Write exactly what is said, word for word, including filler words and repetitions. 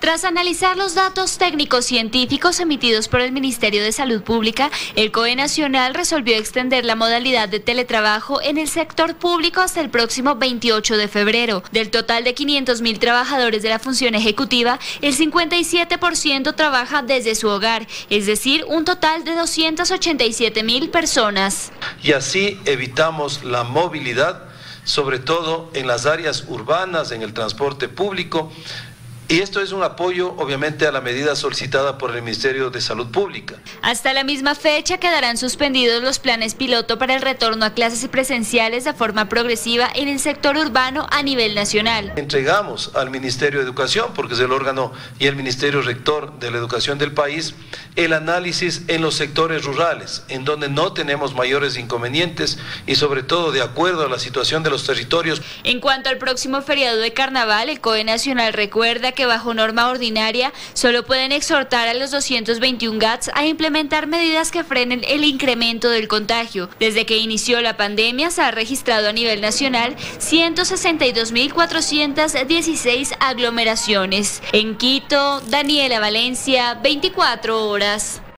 Tras analizar los datos técnicos científicos emitidos por el Ministerio de Salud Pública, el C O E Nacional resolvió extender la modalidad de teletrabajo en el sector público hasta el próximo veintiocho de febrero. Del total de quinientos mil trabajadores de la función ejecutiva, el cincuenta y siete por ciento trabaja desde su hogar, es decir, un total de doscientas ochenta y siete mil personas. Y así evitamos la movilidad, sobre todo en las áreas urbanas, en el transporte público, y esto es un apoyo, obviamente, a la medida solicitada por el Ministerio de Salud Pública. Hasta la misma fecha quedarán suspendidos los planes piloto para el retorno a clases presenciales de forma progresiva en el sector urbano a nivel nacional. Entregamos al Ministerio de Educación, porque es el órgano y el Ministerio Rector de la Educación del país, el análisis en los sectores rurales, en donde no tenemos mayores inconvenientes y sobre todo de acuerdo a la situación de los territorios. En cuanto al próximo feriado de Carnaval, el C O E Nacional recuerda que que bajo norma ordinaria solo pueden exhortar a los doscientos veintiún GATS a implementar medidas que frenen el incremento del contagio. Desde que inició la pandemia se ha registrado a nivel nacional ciento sesenta y dos mil cuatrocientas dieciséis aglomeraciones. En Quito, Daniela Valencia, veinticuatro horas.